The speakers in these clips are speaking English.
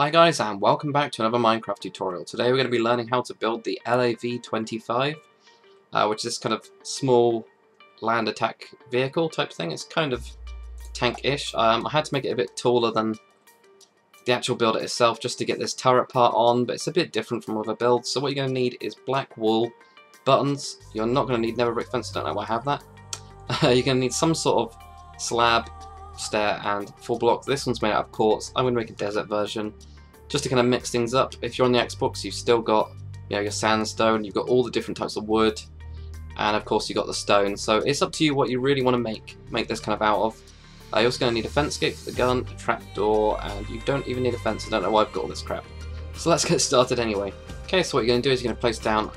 Hi guys and welcome back to another Minecraft tutorial. Today we're going to be learning how to build the LAV-25, which is this kind of small land attack vehicle type thing. It's kind of tank-ish. I had to make it a bit taller than the actual build itself just to get this turret part on, but it's a bit different from other builds. So what you're going to need is black wool, buttons. You're not going to need nether brick fence, I don't know why I have that. You're going to need some sort of slab, stair and full blocks. This one's made out of quartz. I'm going to make a desert version just to kind of mix things up. If you're on the Xbox, you've still got, you know, your sandstone, you've got all the different types of wood, and of course you've got the stone. So it's up to you what you really want to make this kind of out of. You're also going to need a fence gate for the gun, a trapdoor, and you don't even need a fence. I don't know why I've got all this crap. So let's get started anyway. Okay, so what you're going to do is you're going to place down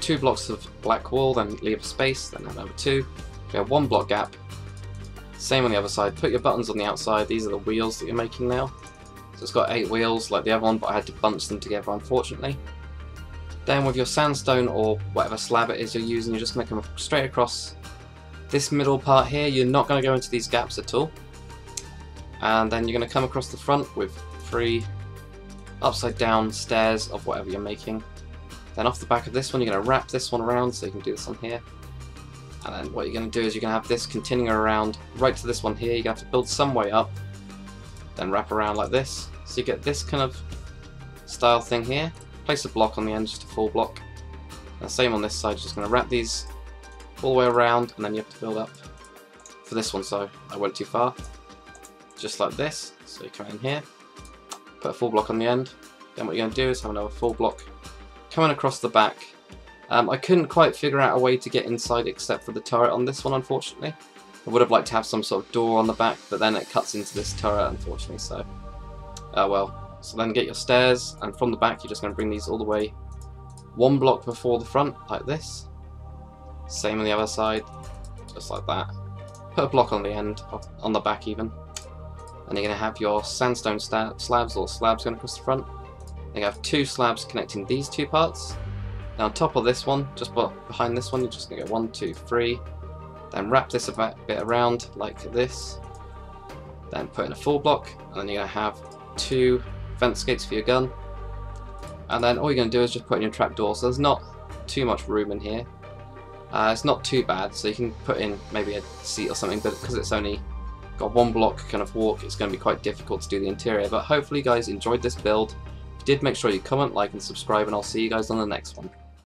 2 blocks of black wool, then leave a space, then another 2. You have 1 block gap. Same on the other side. Put your buttons on the outside. These are the wheels that you're making now. So it's got 8 wheels like the other one, but I had to bunch them together, unfortunately. Then with your sandstone or whatever slab it is you're using, you're just going to come straight across this middle part here. You're not going to go into these gaps at all. And then you're going to come across the front with 3 upside down stairs of whatever you're making. Then off the back of this one, you're going to wrap this one around, so you can do this on here. And then what you're going to do is you're going to have this continuing around right to this one here. You're going to have to build some way up, then wrap around like this. So you get this kind of style thing here. Place a block on the end, just a full block. And same on this side, you're just going to wrap these all the way around, and then you have to build up for this one, so I went too far. Just like this. So you come in here, put a full block on the end. Then what you're going to do is have another full block coming across the back. I couldn't quite figure out a way to get inside except for the turret on this one, unfortunately. I would have liked to have some sort of door on the back, but then it cuts into this turret, unfortunately, so... well. So then get your stairs, and from the back you're just going to bring these all the way 1 block before the front, like this. Same on the other side, just like that. Put a block on the end, on the back even. And you're going to have your sandstone slabs, or slabs going across the front. You're going to have 2 slabs connecting these 2 parts. Now on top of this one, just behind this one, you're just going to go 1, 2, 3, then wrap this a bit around like this, then put in a full block, and then you're going to have 2 fence gates for your gun, and then all you're going to do is just put in your trapdoor. So there's not too much room in here. It's not too bad, so you can put in maybe a seat or something, but because it's only got 1 block kind of walk, it's going to be quite difficult to do the interior. But hopefully you guys enjoyed this build. If you did, make sure you comment, like and subscribe, and I'll see you guys on the next one.